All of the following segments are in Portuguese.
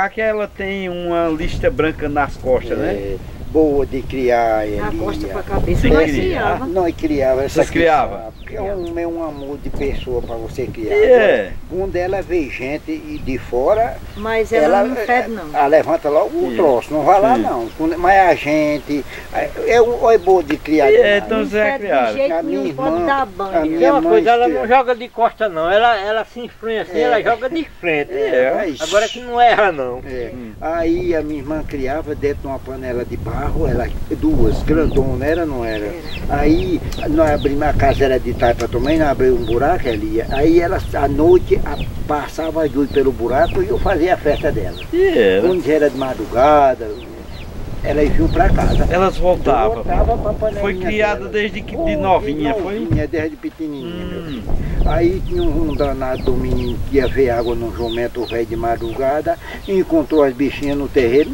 macaca, ela tem uma lista branca nas costas, né? Boa de criar, é. A costa para a cabeça, nós criava. Nós criava. Vocês criavam? É um amor de pessoa para você criar. É. Quando ela vê gente de fora... Mas ela não fede, não. Ela levanta logo o troço, não vai lá, não. Mas a gente... É boa de criar. É, então você é criado. A minha irmã... Tem uma coisa, ela não joga de costa, não. Ela se enfrenta assim, ela joga de frente. Agora que não erra, não. Aí a minha irmã criava dentro de uma panela de barro. Ela, duas, grandona, era não era? Aí nós abrimos, a casa era de taipa também, nós abrimos um buraco ali. Aí ela, à noite, passava as luzes pelo buraco e eu fazia a festa dela. Quando era de madrugada, elas vinham para casa. Elas voltavam. Foi criada desde que de novinha, foi? Desde pequenininha, meu. Aí tinha um danado do menino que ia ver água no jumento velho de madrugada, encontrou as bichinhas no terreiro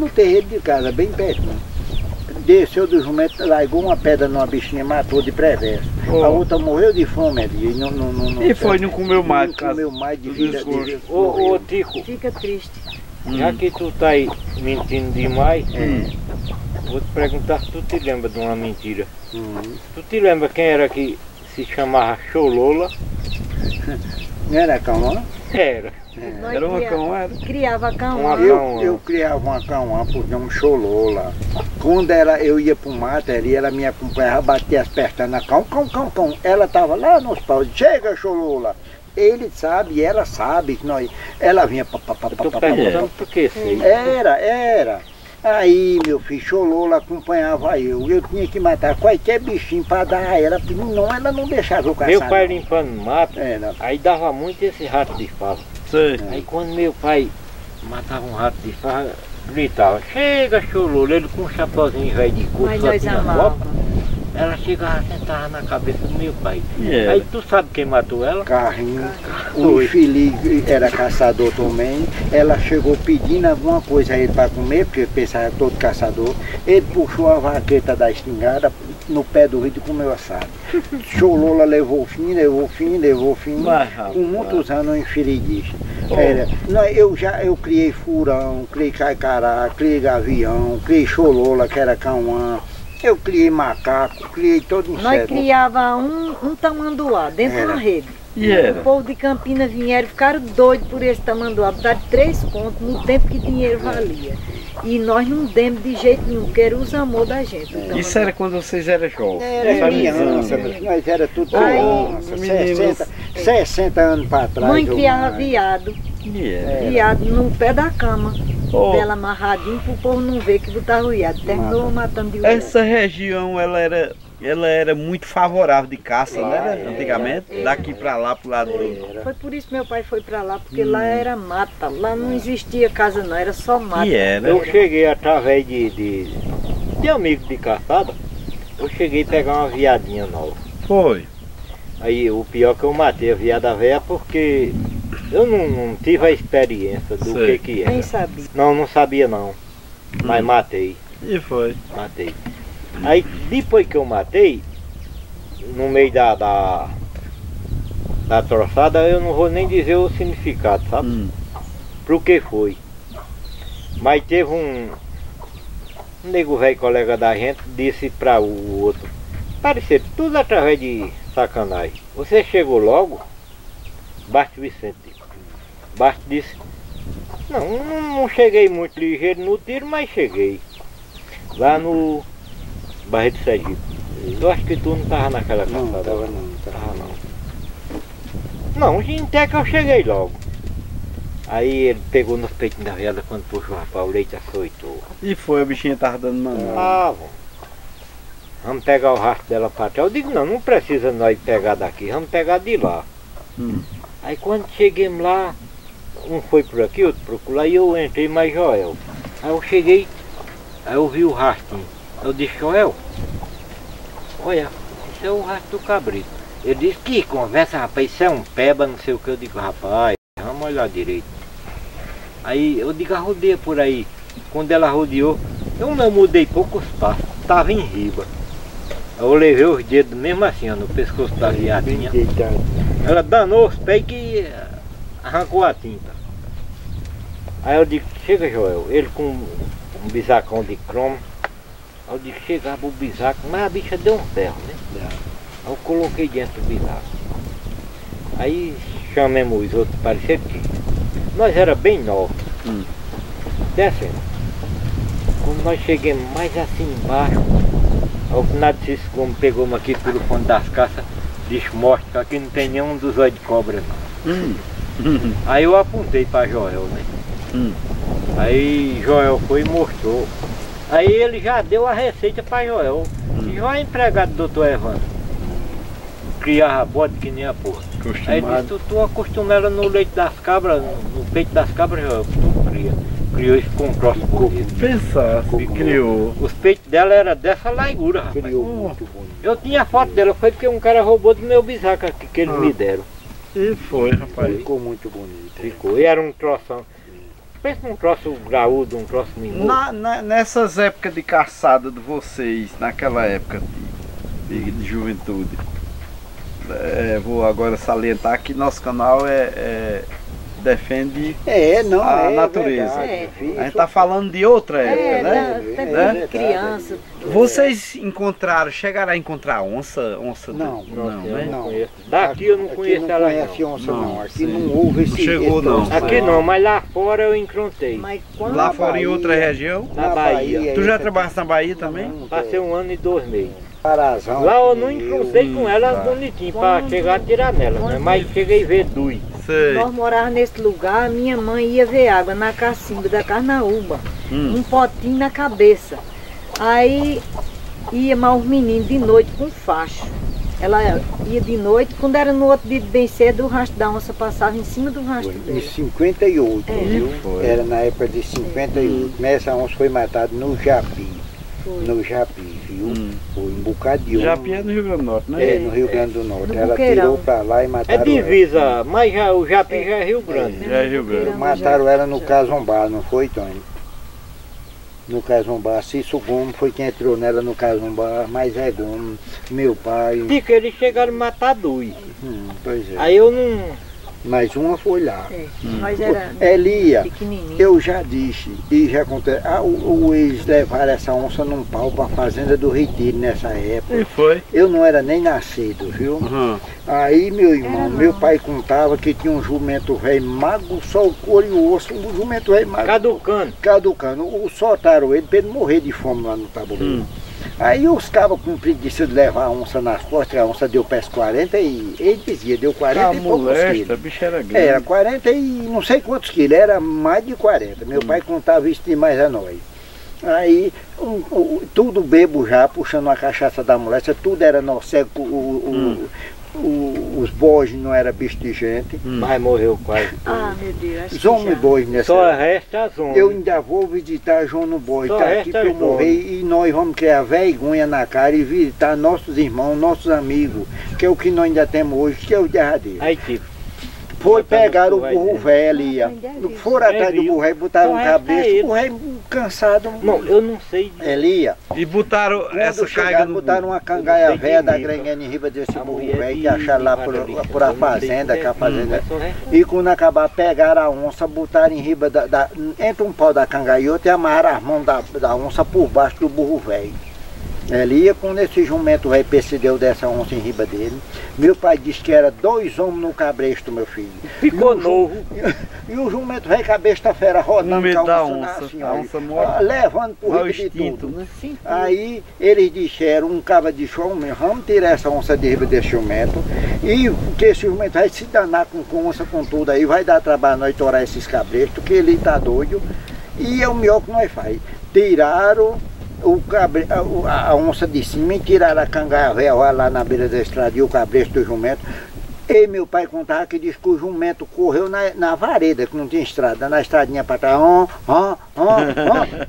de casa, bem perto. Desceu do jumento, largou uma pedra numa bichinha, matou de preverso. Oh. A outra morreu de fome ali. E foi, não comeu mais. Não comeu mais de vida. Ô Tico, fica triste. Já que tu tá aí mentindo demais, vou te perguntar se tu te lembra de uma mentira. Tu te lembra quem era que se chamava Xolola? Não era Camã? Era. Era uma cauã. Criava cauã. Eu criava uma cauã por nome Xolola. Quando eu ia para o mato, ela me acompanhava, batia as pernas, cão. Ela estava lá nos paus, chega Xolola. Ele sabe, ela sabe que nós. Ela vinha porque era. Aí, meu filho, Xolola acompanhava eu. Eu tinha que matar qualquer bichinho para dar a ela, porque não, ela não deixava eu caçar. Meu pai limpando o mato, aí dava muito esse rato de fala. Aí quando meu pai matava um rato de farra, gritava, chega Xolola, ele com um chapéuzinho velho de couro, só tinha copa, ela chegava, sentava na cabeça do meu pai. Aí tu sabe quem matou ela? Carrinho, o infeliz era caçador também, ela chegou pedindo alguma coisa a ele para comer, porque pensava todo caçador, ele puxou a vaqueta da espingarda, no pé do rio comeu assado. Xolola levou fim. Com muitos anos em feridista. Eu criei furão, criei caicará, criei gavião, criei Xolola, que era cauã. Eu criei macaco, criei todo um certo. Nós criava um tamanduá dentro da rede. O povo de Campinas vieram, ficaram doidos por esse tamanduá, por dar 3 contos no tempo que dinheiro valia. E nós não demos de jeito nenhum, porque era os amor da gente. Então, isso era quando vocês eram jovens. Nós era tudo criança, 60 anos para trás. Mãe criava viado, viado no pé da cama, dela amarradinho, para o povo não ver que botava o viado. Terminou matando de viado. Essa região, ela era muito favorável de caça, né? Antigamente, daqui para lá, pro lado do... Foi por isso que meu pai foi para lá, porque lá era mata, lá não existia casa não, era só mata. Eu cheguei através de amigos de caçada, eu cheguei a pegar uma viadinha nova. Aí o pior que eu matei a viada velha porque eu não tive a experiência do que era. Nem sabia. Não sabia não, mas matei. Matei. Aí depois que eu matei, no meio da troçada, eu não vou nem dizer o significado, sabe? Pro que foi. Mas teve um nego velho colega da gente, disse para o outro, parecer tudo através de sacanagem. Você chegou logo, Basto Vicente. Basto disse, não cheguei muito ligeiro no tiro, mas cheguei. Lá no Barreiro de Sergipe. Eu acho que tu não estava naquela caçada. Não, até que eu cheguei logo. Aí ele pegou nos peitos da viada, quando puxou o rapaz, o leite açoitou. E foi, a bichinha estava dando mané. Vamos pegar o rastro dela para trás. Eu digo, não precisa nós pegar daqui, vamos pegar de lá. Aí quando chegamos lá, um foi por aqui, outro procurou, aí eu entrei mais Joel. Aí eu cheguei, aí eu vi o rastro. Eu disse, Joel, olha, isso é o rastro do cabrito. Ele disse, que conversa, rapaz, isso é um peba, não sei o que. Eu digo, rapaz, vamos olhar direito. Aí eu digo, rodeia por aí. Quando ela rodeou, eu não mudei poucos passos, estava em riba. Eu levei os dedos mesmo assim, ó, no pescoço da viadinha. Ela danou os pés que arrancou a tinta. Aí eu digo, Chega, Joel, ele com um bisacão de cromo. Aí eu disse, chegava o bisaco, mas a bicha deu um ferro, né? Aí eu coloquei dentro do bisaco. Aí chamemos os outros parceiros, que nós era bem novos. Descemos. Quando nós chegamos mais assim embaixo, ao final desses como pegamos aqui pelo fundo das caças, disse, mostra, aqui não tem nenhum dos olhos de cobra não. Aí eu apontei para Joel, né? Aí Joel foi e mostrou. Aí ele já deu a receita para Joel. E Joel é empregado do doutor Evandro. Criava bode que nem a porra. Aí ele disse, tu acostuma ela no leite das cabras, no peito das cabras, Joel, tu cria. Criou isso com um cross bonito. Pensa, criou. Os peitos dela eram dessa largura, rapaz. Criou muito bonito. Eu tinha a foto dela, foi porque um cara roubou do meu bisaco que eles me deram. E foi, rapaz. Ficou muito bonito. Ficou. E era um troço. Pensa num troço graúdo, um troço minuto. Nessas épocas de caçada de vocês, naquela época de juventude, vou agora salientar que nosso canal defende a natureza. Verdade, a gente está falando de outra época, né? Criança. Vocês encontraram, chegaram a encontrar onça? Não, não conheço. Daqui eu não conheço ela. Não conhece onça, não. Aqui não houve esse. Não chegou, não. Aqui não, mas lá fora eu encontrei. Lá fora em outra região? Na Bahia. Tu já trabalhaste na Bahia também? Passei 1 ano e 2 meses. Lá eu não encontrei com ela bonitinho para chegar a tirar nela, mas cheguei a ver duas. Nós morávamos nesse lugar, minha mãe ia ver água na cacimba da carnaúba, um potinho na cabeça. Aí ia mais os meninos de noite com facho. Ela ia de noite, quando era no outro dia bem cedo, o rastro da onça passava em cima do rastro dela. Em 58, viu? Era na época de 58. Nessa onça foi matada no Japi. No Japi, viu? Foi um bocado de onça. Japi é no Rio Grande do Norte, né? É, no Rio Grande do Norte. Ela tirou pra lá e mataram ela. É divisa, mas já, o Japi já é Rio Grande. Já é Rio Grande. Mataram ela no Casombá, não foi, Tony? No Casombá, Cício Gomes foi quem entrou nela no Casombá, mas é Gomes, meu pai. Tico, eles chegaram a matar 2. Pois é. Aí eu não. Mas uma foi lá. Mas era Elia, eu já disse, e já contei, eles levaram essa onça num pau para a fazenda do Retiro nessa época. E foi? Eu não era nem nascido, viu? Aí meu irmão, meu pai contava que tinha um jumento velho magro, só o couro e o osso, um jumento velho magro. Caducando. Soltaram ele para ele morrer de fome lá no tabuleiro. Aí os cabos com preguiça de levar a onça nas costas, a onça deu peso 40 e ele dizia, deu 40 e poucos quilos. A bicha era grande. Era 40 e não sei quantos quilos, era mais de 40. Meu pai contava isso demais a nós. Aí, tudo bebo já, puxando a cachaça da moléstia, tudo era nocego, os bois não eram bicho de gente. Mas morreu quase. Ah, meu Deus. Zombo boi nessa. Só resta zombo. Eu ainda vou visitar João no Boi. Está aqui para eu morrer e nós vamos criar vergonha na cara e visitar nossos irmãos, nossos amigos, que é o que nós ainda temos hoje, que é o derradeiro. Aí, tipo. Foi pegar o burro velho, ia. Foram atrás do burro velho, botaram um cabeça, o rei cansado. Não, eu não sei. Elia. E botaram essa carga. Botaram uma cangaia velha da Grenguena em riba desse burro velho que acharam lá por a fazenda, que a fazenda. E quando acabar, pegaram a onça, botaram em riba da. Entre um pau da cangaiota e amarraram as mãos da onça por baixo do burro velho. Elia, quando esse jumento velho percebeu dessa onça em riba dele, meu pai disse que era 2 homens no cabresto, meu filho. Ficou novo. E o jumento velho cabeça fera rodando com a onça, levando por riba de tudo. Né? Aí eles disseram, um caba de chão, vamos tirar essa onça de riba desse jumento, e que esse jumento vai se danar com onça, com tudo aí, vai dar trabalho nós torar esses cabrestos, que ele tá doido, e é o melhor que nós faz. Tiraram a onça de cima e tiraram a cangaia velha lá na beira da estrada e o cabresto do jumento. E meu pai contava que disse que o jumento correu na vareda, que não tinha estrada, na estradinha para trás,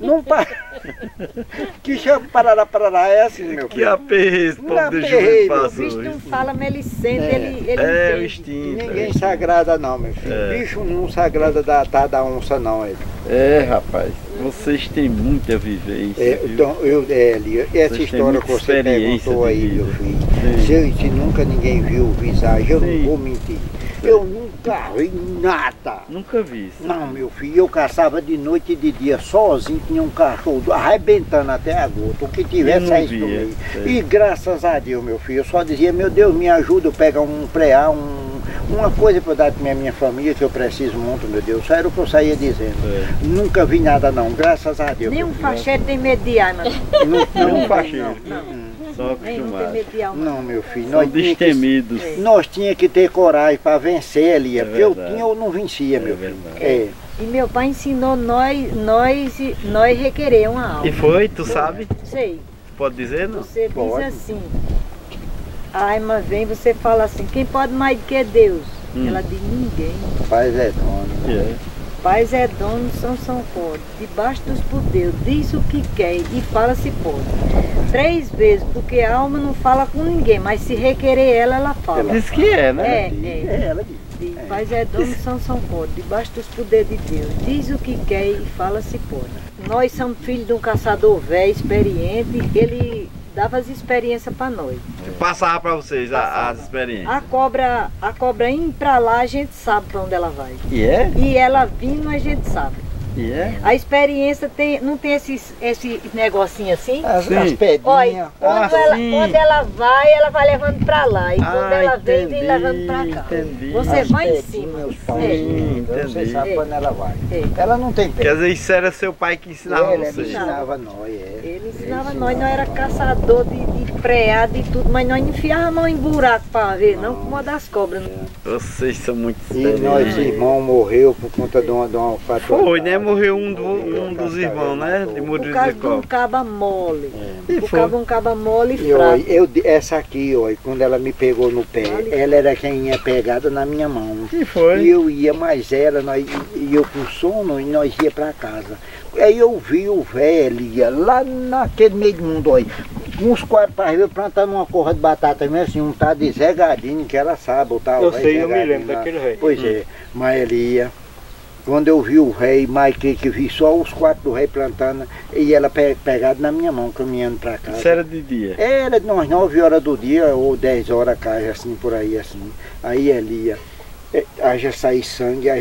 não para. Que chama parará, é assim, meu filho. Que aperreio esse povo de jumento passou. O bicho não fala melicente, ele é o instinto. Ninguém sagrada não, meu filho. Bicho não sagrada da onça não, ele. É, rapaz. Vocês têm muita vivência. Essa história que você perguntou aí, meu filho, se nunca ninguém viu o visagem, eu não vou mentir. Eu nunca caçava nada. Nunca vi isso. Não, meu filho, eu caçava de noite e de dia sozinho, tinha um cachorro arrebentando até a gota, o que tivesse a isso. E graças a Deus, meu filho, eu só dizia, meu Deus, me ajuda, eu pego um preá, uma coisa para dar para minha família, que eu preciso muito, meu Deus, só era o que eu saía dizendo. É. Nunca vi nada não, graças a Deus. Nem um facheiro tem medo de arma. Não, um facheiro. Só acostumado. Não, meu filho. São destemidos. Nós tínhamos que ter coragem para vencer ali, porque eu tinha ou não vencia, meu filho. É. E meu pai ensinou nós requerer uma alma. E foi, tu sabe? Sei. Pode dizer, não? Você diz assim, a alma vem, você fala assim, quem pode mais do que Deus? Ela diz, ninguém. Paz é dono. É. Paz é dono, são fortes, debaixo dos poderes, diz o que quer e fala se pode. 3 vezes, porque a alma não fala com ninguém, mas se requerer ela fala. Diz que é, né? É, ela diz. Paz é dono, são fortes, debaixo dos poderes de Deus, diz o que quer e fala se pode. Nós somos filhos de um caçador velho, experiente, ele dava as experiências para nós. Passava para vocês as experiências. A cobra indo para lá, a gente sabe para onde ela vai. E ela vindo, a gente sabe. A experiência tem, não tem esse negocinho assim? As pedrinhas. Quando ela vai levando para lá. E quando ela vem levando para cá. Entendi. Você as vai em cima. Você sabe quando ela vai. Ela não tem pé. Quer dizer, isso era seu pai que ensinava você? Ele ensinava nós. Ele ensinava nós. Nós era caçador de preado e tudo, mas nós não enfiávamos a mão em buraco para ver, não, como uma das cobras. Vocês são muito experientes. E nosso irmão morreu por conta de uma fatura. Foi, né? Morreu um dos irmãos, né? De Muro de Zicó. Por causa de um caba mole. Por causa de um caba mole e fraco. Essa aqui, ó, quando ela me pegou no pé, ela era quem ia pegada na minha mão. E foi. E eu ia mais ela, e eu com sono, e nós ia pra casa. Aí eu vi o velho lá naquele meio do mundo, ó, uns 4 para ver plantando uma corra de batata mesmo, assim, um tal de Zé Gadinho, que ela sabe, o tal. Eu sei, eu me lembro daquele velho. Pois é, mas ele ia. Quando eu vi o rei, que vi só os 4 do rei plantando, e ela pegada na minha mão, caminhando para casa. Isso era de dia? Era de umas 9 horas do dia, ou 10 horas, casa, assim, por aí, assim. Aí ela ia, aí já saí sangue,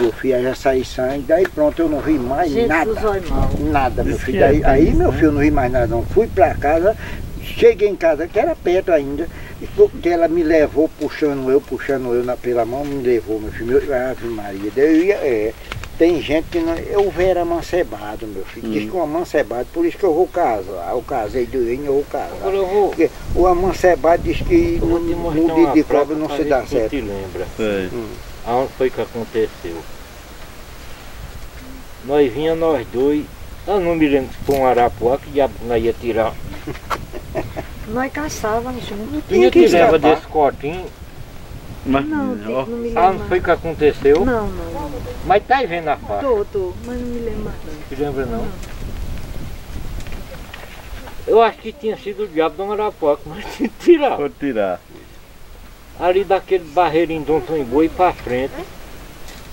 meu filho, aí já saí sangue, daí pronto, eu não vi mais nada. Nada, meu filho. Aí, meu filho, eu não vi mais nada, não. Fui para casa, cheguei em casa, que era perto ainda, porque ela me levou, puxando eu pela mão, me levou, meu filho, Ave Maria. Eu ia, tem gente que não... Eu era amancebado, meu filho, diz que eu amancebado, por isso que eu vou casar, eu casei doente, eu vou casar. Agora eu vou... Porque o amancebado diz que no mundo de cobra não se dá certo. Te lembra, aonde foi que aconteceu? Nós vinhamos nós dois, eu não me lembro se foi um arapuá que diabo nós ia tirar. Nós caçávamos juntos. Tinha que levar desse cotinho. Mas não, não me lembro. Ah, não foi o que aconteceu? Não. Mas tá aí vendo a faca? Tô, mas não me lembro mais. Não te lembra não? Eu acho que tinha sido o diabo de um arapoca, mas tinha que tirar. Pode tirar. Ali daquele barreirinho de um tomboi e pra frente.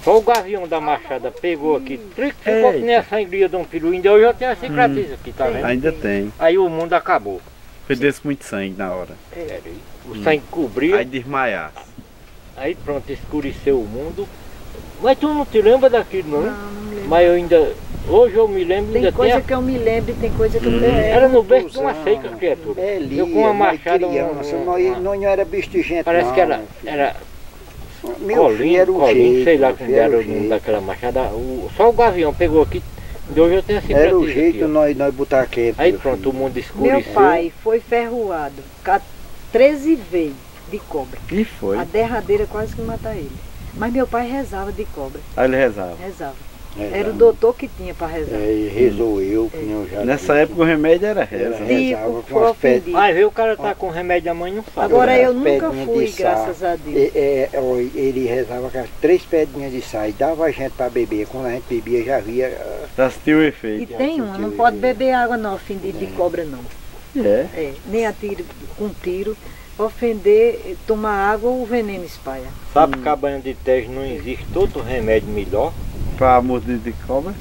Só o gavião da machada pegou aqui, ficou que nem a sangria de um peru. Ainda hoje eu tenho a cicatriz aqui, tá vendo? Ainda tem. Aí o mundo acabou. Perdesse muito sangue na hora. O sangue cobriu. Aí desmaiasse. Aí pronto, escureceu o mundo. Mas tu não te lembra daquilo, não? Não lembro. Mas eu ainda... Hoje eu me lembro... Tem coisa que eu me lembro e tem coisa que eu me lembro. Era no berço de uma seca, criatura. Eu com uma machada... Não era bicho de gente, não. Parece que era... Colinho, sei lá como era o nome daquela machada. Só o gavião pegou aqui. De hoje eu tenho a era o jeito aqui, nós botar quente. Aí pronto, o mundo escureceu. Meu pai foi ferroado 13 vezes de cobra. E foi? A derradeira quase que matar ele. Mas meu pai rezava de cobra. Aí ele rezava? Rezava. Era o doutor que tinha para rezar. E rezou eu, que nem eu já. Nessa época o remédio era reza. Rezava com as pedras. Mas o cara tá com remédio a mãe não sabe. Agora eu nunca fui, graças a Deus. Ele rezava com as 3 pedrinhas de sal e dava a gente para beber. Quando a gente bebia já via... Já sentiu o efeito. E tem uma, não pode beber água não, ofendido de cobra não. Nem atiro com tiro. Ofender, tomar água, o veneno espalha. Sabe que a banha de teste não existe outro remédio melhor? Para morder de cobra?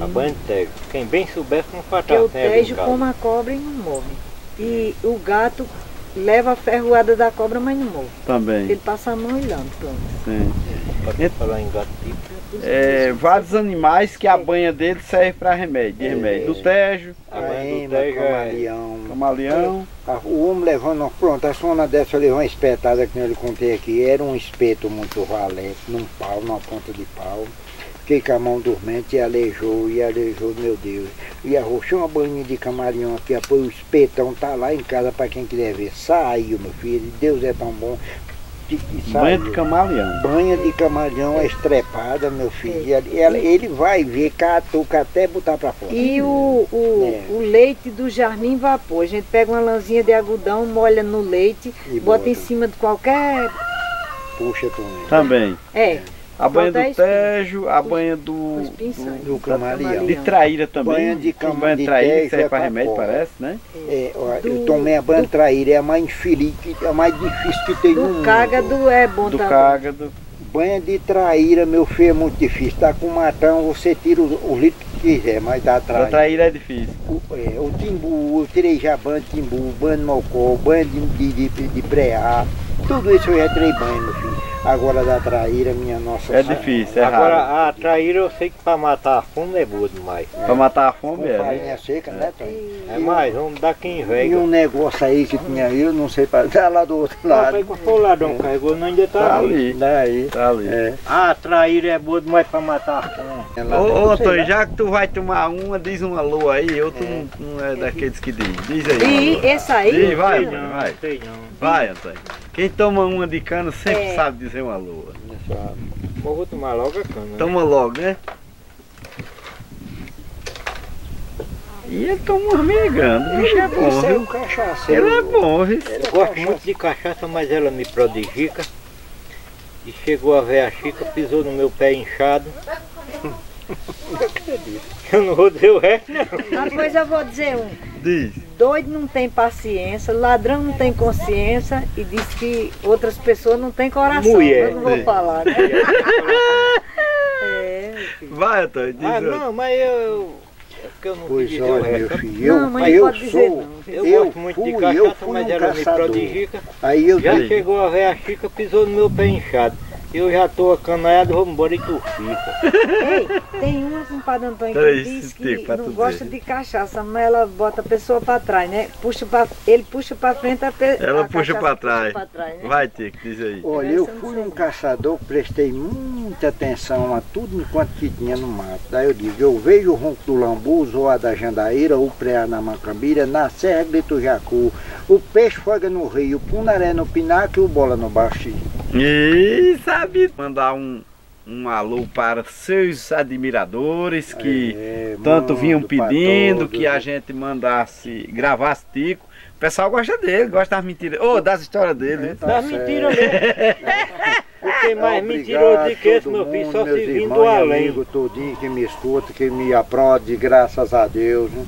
A banha de tejo. Quem bem soubesse não faz. Porque o tejo come a cobra e não morre. E o gato leva a ferroada da cobra, mas não morre. Também. Ele passa a mão e lama, pronto. Sim. Pode falar em gato tipo. É, vários animais que a banha dele serve para remédio, de remédio. Do tejo, a banha do tejo, camaleão. O homem levando, pronto, a sona dessa levou uma espetada que eu lhe contei aqui, era um espeto muito valente, num pau, numa ponta de pau. Fiquei com a mão dormente e aleijou, meu Deus. E arrochei uma banhinha de camaleão aqui, apoio o espetão, tá lá em casa para quem quiser ver. Saiu, meu filho, Deus é tão bom. Banha de camaleão. Banha de camaleão estrepada, meu filho. Ele vai ver, catuca até botar para fora. E o leite do jardim vapor. A gente pega uma lãzinha de algodão, molha no leite, e bota em cima de qualquer... Puxa também. Também. É. A banha do tejo, a banha do camaleão. De traíra também. Banha de camaleão. Banha traíra, serve para remédio, parece, né? É, ó, eu tomei a banha de traíra, é a mais infeliz, é a mais difícil que tem no mundo. Do cágado é bom também. Do cágado. Banha de traíra, meu filho, é muito difícil. Tá com matão, você tira o litro que quiser, mas dá traíra. A traíra é difícil. O timbu, eu tirei já banho de timbu, banho de mocó, banho de preá. Tudo isso eu já tirei banho, meu filho. Agora da traíra, minha nossa... É difícil, é raro. Agora a traíra eu sei que para matar a fome é boa demais. É. Para matar a fome é. Farinha seca, né, Tony? É mais, vamos dar quem vem. E um negócio aí que tinha eu, não sei para... Tá lá do outro lado. Não, foi o ladrão, carregou, não ainda tá ali. Tá ali. É. A traíra é boa demais para matar a fome. Ô, Antônio, já que tu vai tomar uma, diz uma lua aí, eu não é daqueles que diz. Diz aí. E essa aí? Diz, vai, vai. Vai, Antônio. Quem toma uma de cana sempre sabe dizer uma lua. Eu vou tomar logo a cana. Toma logo, né? E ele toma umas meia grande, o bicho é bom. Ele é um cachaceiro. Ele é bom, viu? Eu gosto muito de cachaça, mas ela me prodigica. E chegou a véia Chica, pisou no meu pé inchado. Eu não vou dizer o resto, não. Uma coisa eu vou dizer um. Diz. Doido não tem paciência, ladrão não tem consciência e diz que outras pessoas não têm coração. Mulher, eu não vou falar, né? Vai, Antônio, diz. Ah, não, mas eu... Pois olha, meu filho, eu gosto muito de cachaça, mas ela me prodigica. Já chegou a véia Chica, pisou no meu pé inchado. Eu já estou acanaiado, vou embora e tu fica. Ei, tem uma compadre Antônio que diz que não gosta de cachaça, mas ela bota a pessoa para trás, né? Ele puxa para frente, a pessoa. Ela puxa para trás. Né? Vai, Tico, diz aí. Olha, eu fui um caçador, prestei muita atenção a tudo quanto que tinha no mato. Daí eu digo, eu vejo o ronco do lambuzo, ou a da jandaíra, ou o preá na macambira, na serra grito jacu, o peixe foga no rio, o punaré no pinaco e o bola no baixinho. E sabe mandar um alô para seus admiradores que tanto vinham pedindo que a gente mandasse, gravasse Tico. O pessoal gosta dele, gosta das mentiras, das histórias dele. É, tá das mentiras mesmo. Porque mais mentiroso de que esse, meu filho, só se vindo do além. Amigo todinho que me escuta, que me aprode, graças a Deus. Né?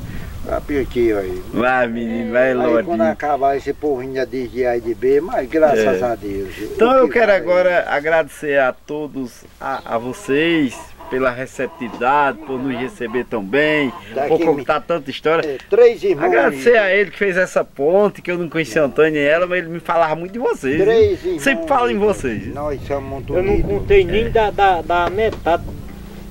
Aqui, aí. Vai, menino, vai logo. Quando acabar esse porrinho de A e de B, mas graças a Deus. Então eu quero agora agradecer a todos, a vocês, pela receptividade, por nos receber tão bem, por contar tanta história. Três irmãos. Agradecer a ele que fez essa ponte, que eu não conhecia Antônio nem ela, mas ele me falava muito de vocês. Três irmãos. Sempre fala em vocês. Nós somos muito unidos. Eu não tenho nem da metade.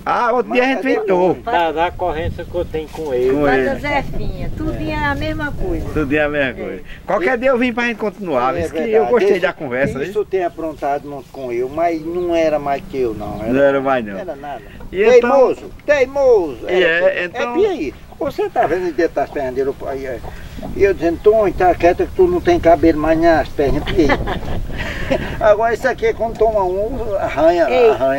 Ah, outro dia a gente inventou. Da corrente que eu tenho com ele. Com a Zefinha, tudo é a mesma coisa. Tudo é a mesma coisa. Qualquer dia eu vim pra gente continuar, isso que eu gostei da conversa. Isso tem aprontado muito com eu, mas não era mais que eu não. Não era mais não. Não era nada. Teimoso, teimoso. E aí, você tá vendo que tá esperando ele aí, e eu dizendo, Tom, tá quieto que tu não tem cabelo mais nas pernas, porque... Agora isso aqui, quando toma um, arranha.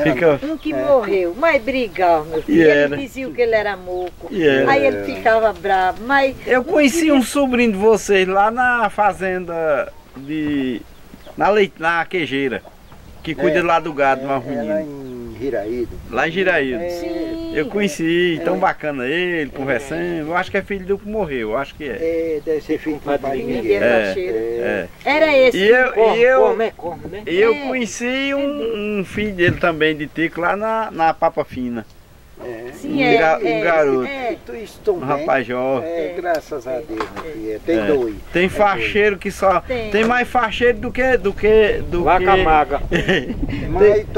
Fica... Um que morreu, mas brigava, meu filho. Ele dizia que ele era moco, aí ele ficava bravo, mas... Eu conheci um sobrinho de vocês lá na fazenda de... na quejeira, que cuida lá do gado, mas menino. Giraído. Lá em Giraído. Sim, eu conheci, tão bacana ele, conversando. Eu acho que é filho do que morreu, eu acho que é. É, deve ser filho do padre Miguel. Era esse. E eu conheci um filho dele também, de Tico, lá na Papa Fina. assim, um garoto. Um rapaz jovem. É, graças a Deus, né? Tem dois. Tem facheiro que só. Tem mais facheiro do que vaca maga.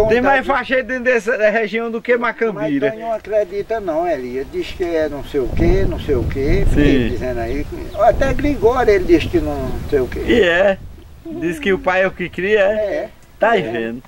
Tem mais facheiro dentro dessa região do que macambira. Mas não acredita não, Elia. Diz que é não sei o que, não sei o que. Fiquei dizendo aí. Até Gregório ele diz que não sei o que. E é. Diz que o pai é o que cria, é. Tá aí vendo.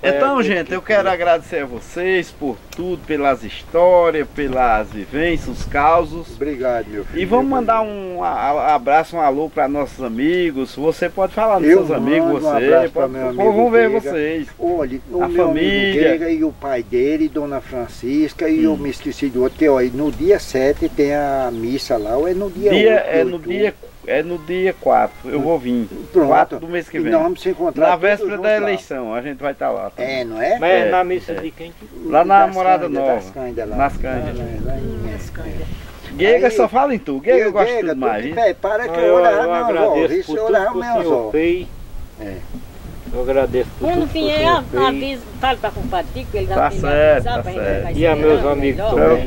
Então, gente, eu quero agradecer a vocês por tudo, pelas histórias, pelas vivências, os causos. Obrigado, meu filho. E vamos mandar um abraço, um alô para nossos amigos. Você pode falar dos seus amigos, você. Vamos ver vocês. Olha, a família. E o pai dele, Dona Francisca, e eu me esqueci do outro. Olha, no dia 7 tem a missa lá, ou é no dia 8? É no dia 4. É no dia 4, eu vou vir. Pronto. 4 do mês que vem. E nós vamos se encontrar. Na véspera da eleição, a gente vai estar lá. Também. É, não é? Mas é na missa de quem? Lá na Morada Nova. Nas Cândidas. Nas Cândidas. Guega só fala em tu. Guega eu gosto tudo mais. Para que eu orava, meu avô. Isso eu orava, meu avô. Eu agradeço por tudo que eu fiz. Falo para o compadre Tico, ele dá uma avisar para a gente mais. E a meus amigos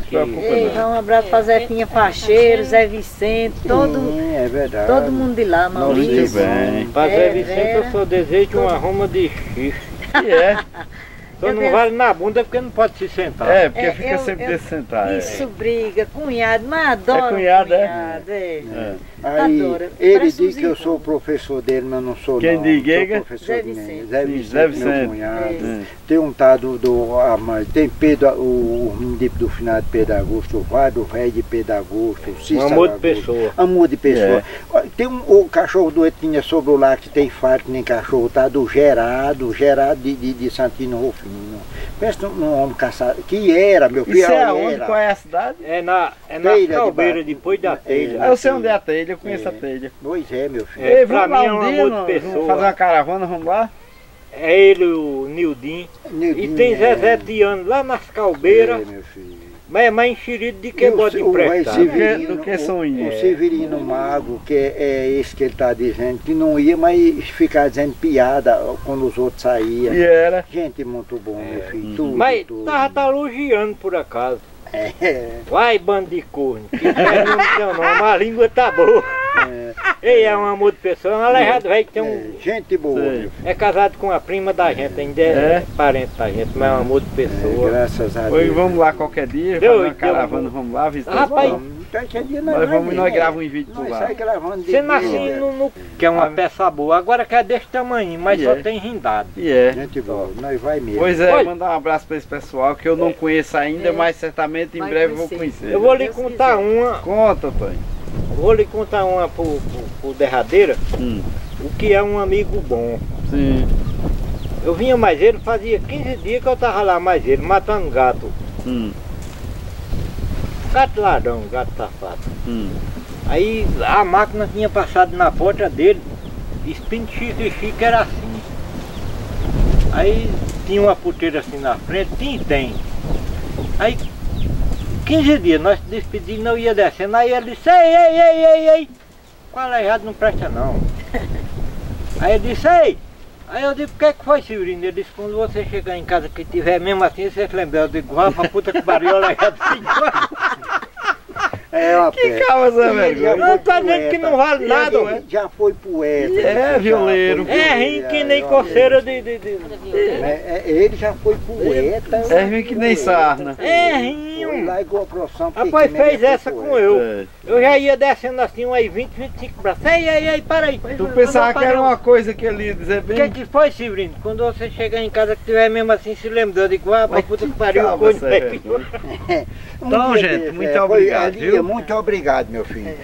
também. Então, um abraço para Zefinha Facheiro, Zé Vicente, todo mundo de lá, Maurício. Para Zé Vicente eu só desejo uma roma de chifre. Então não vale na bunda porque não pode se sentar. É, porque fica sempre de sentar. Isso briga, cunhado, mas adoro cunhado. Adora. Ele diz que eu sou o professor dele, mas não sou não. Quem diga? Zé Vicente. Zé Vicente, meu cunhado. Tem um tado do Amar, tem Pedro, o município do finado Pedro Augusto, o Vado Rei de Pedro Augusto, Cícero. Amor de pessoa. Amor de pessoa. Tem o cachorro doente que tinha sobre o lar que tem fato nem cachorro, tá do Gerardo de Santino Rufino. Pensa num homem caçado, que era, meu filho. Isso é onde? Qual é a cidade? É na Calbeira, depois da telha. Eu sei onde é a telha, eu conheço a telha. Pois é, meu filho. Pra mim é um amor de pessoa. Vamos fazer uma caravana, vamos lá? É ele, o Nildinho. E tem Zezé de Ano lá nas Calbeiras. É, meu filho. Mas é mais enxerido de que bota emprestado do que sonho. O Severino Mago, que é esse que ele está dizendo, que não ia mais ficar dizendo piada quando os outros saíam. E era. Gente muito bom, meu filho. Tudo, mas tá elogiando por acaso. Vai, bando de corno. Que não, não, a língua tá boa. Ele é um amor de pessoa, um aleijado velho que tem um... Gente boa. É casado com a prima da gente, ainda é parente da gente, mas é um amor de pessoa. Graças a Deus. Oi, vamos lá qualquer dia, fazer uma caravana, vamos lá visitar. Rapaz, qualquer dia nós vamos. Nós gravamos um vídeo por lá. Você nasceu no... Que é uma peça boa, agora que é desse tamanho, mas só tem rindado. Gente boa, nós vai mesmo. Pois é, mandar um abraço para esse pessoal que eu não conheço ainda, mas certamente em breve vou conhecer. Eu vou lhe contar uma. Conta, Antônio. Vou lhe contar uma por derradeira, o que é um amigo bom. Sim. Eu vinha mais ele, fazia 15 dias que eu estava lá mais ele, matando gato. Gato ladrão, gato safado. Aí a máquina tinha passado na porta dele, espinho de xique-xique era assim. Aí tinha uma porteira assim na frente, tem. Aí 15 dias, nós despedimos, não ia descendo, aí ele disse, ei, com aleijado não presta não. Aí ele disse, ei, aí eu digo, o que é que foi, Severino? Ele disse, quando você chegar em casa que tiver mesmo assim, você se lembra, eu digo, rapaz, puta que pariu, aleijado assim. Que causa, velho. Não tá dizendo que não vale nada, velho. Já foi poeta. É violeiro. É ruim que nem coceira de... Ele já foi poeta. É ruim que nem sarna. É ruim. Rapaz, fez essa com eu. Eu já ia descendo assim, aí 20, 25 braços. Ei, para aí. Tu pensava que era uma coisa que ele ia dizer bem? O que foi, Severino? Quando você chegar em casa que tiver mesmo assim, se lembrou. Eu digo, ah, puta que pariu. Então, gente, muito obrigado, viu? Muito obrigado, meu filho.